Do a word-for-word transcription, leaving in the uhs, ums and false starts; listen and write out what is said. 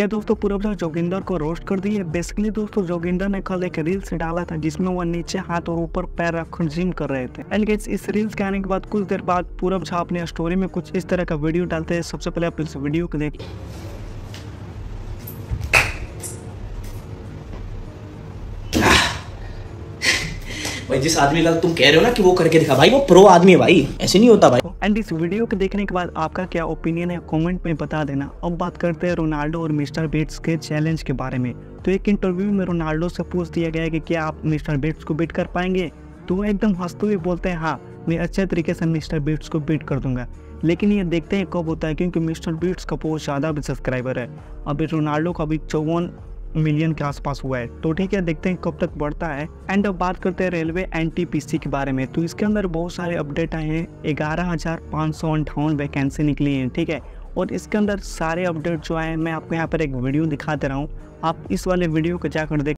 क्या दोस्तों पूरब झा जोगिंदर को रोस्ट कर दी है। बेसिकली दोस्तों जोगिंदर ने कल एक रील्स डाला था जिसमें वो नीचे हाथ और ऊपर पैर रखकर जिम कर रहे थे। एंड गाइस इस रील्स के आने के बाद कुछ देर बाद पूरब झा अपने स्टोरी में कुछ इस तरह का वीडियो डालते हैं। सबसे पहले आप इस वीडियो को देख भाई, जिस आदमी का तुम कह रहे हो ना कि वो करके दिखा, भाई वो प्रो आदमी है भाई, ऐसे नहीं होता भाई। एंड इस वीडियो के देखने के बाद आपका क्या ओपिनियन है कमेंट में बता देना। अब बात करते हैं रोनाल्डो और मिस्टर बीस्ट के चैलेंज के बारे में। तो एक इंटरव्यू में रोनाल्डो से पूछ दिया गया कि क्या आप मिस्टर बीस्ट को बीट कर पाएंगे, तो वो एकदम हंसते हुए बोलते हैं हाँ मैं अच्छे तरीके से मिस्टर बीस्ट को बीट कर दूंगा। लेकिन ये देखते हैं कब होता है, क्योंकि मिस्टर बीस्ट का बहुत ज़्यादा सब्सक्राइबर है, अभी रोनाल्डो का भी चौवन मिलियन के आसपास हुआ है। तो ठीक है, देखते हैं कब तक बढ़ता है। एंड अब बात करते हैं रेलवे एनटीपीसी के बारे में। तो इसके अंदर बहुत सारे अपडेट आए हैं, ग्यारह हजार पाँच सौ अंठावन वैकेंसी निकली हैं, ठीक है। और इसके अंदर सारे अपडेट जो आए हैं मैं आपको यहाँ पर एक वीडियो दिखा दे रहा हूँ, आप इस वाले वीडियो को जाकर देख